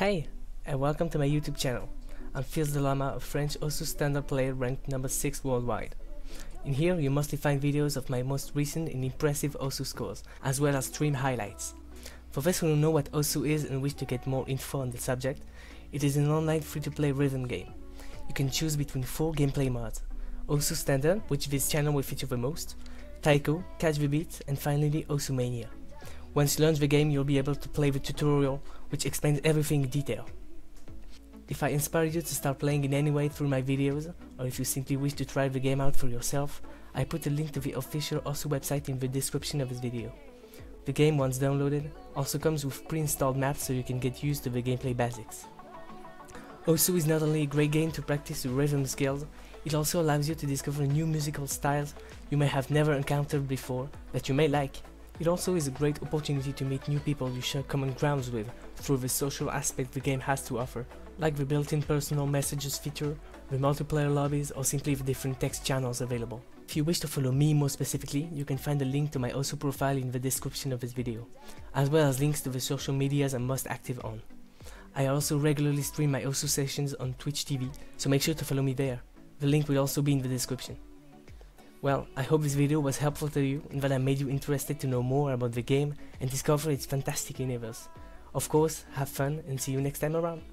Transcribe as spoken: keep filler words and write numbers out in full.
Hey, and welcome to my YouTube channel. I'm Fils Delama, a French Osu stand-up player ranked number six worldwide. In here you mostly find videos of my most recent and impressive Osu scores, as well as stream highlights. For those who don't know what Osu is and wish to get more info on the subject, it is an online free-to-play rhythm game. You can choose between four gameplay modes: Osu Standard, which this channel will feature the most, Taiko, Catch the Beat, and finally Osu Mania. Once you launch the game, you'll be able to play the tutorial, which explains everything in detail. If I inspire you to start playing in any way through my videos, or if you simply wish to try the game out for yourself, I put a link to the official Osu website in the description of this video. The game, once downloaded, also comes with pre-installed maps so you can get used to the gameplay basics. Osu is not only a great game to practice your rhythm skills, it also allows you to discover new musical styles you may have never encountered before that you may like. It also is a great opportunity to meet new people you share common grounds with through the social aspect the game has to offer, like the built-in personal messages feature, the multiplayer lobbies, or simply the different text channels available. If you wish to follow me more specifically, you can find a link to my Osu profile in the description of this video, as well as links to the social medias I'm most active on. I also regularly stream my Osu sessions on Twitch T V, so make sure to follow me there. The link will also be in the description. Well, I hope this video was helpful to you and that I made you interested to know more about the game and discover its fantastic universe. Of course, have fun and see you next time around!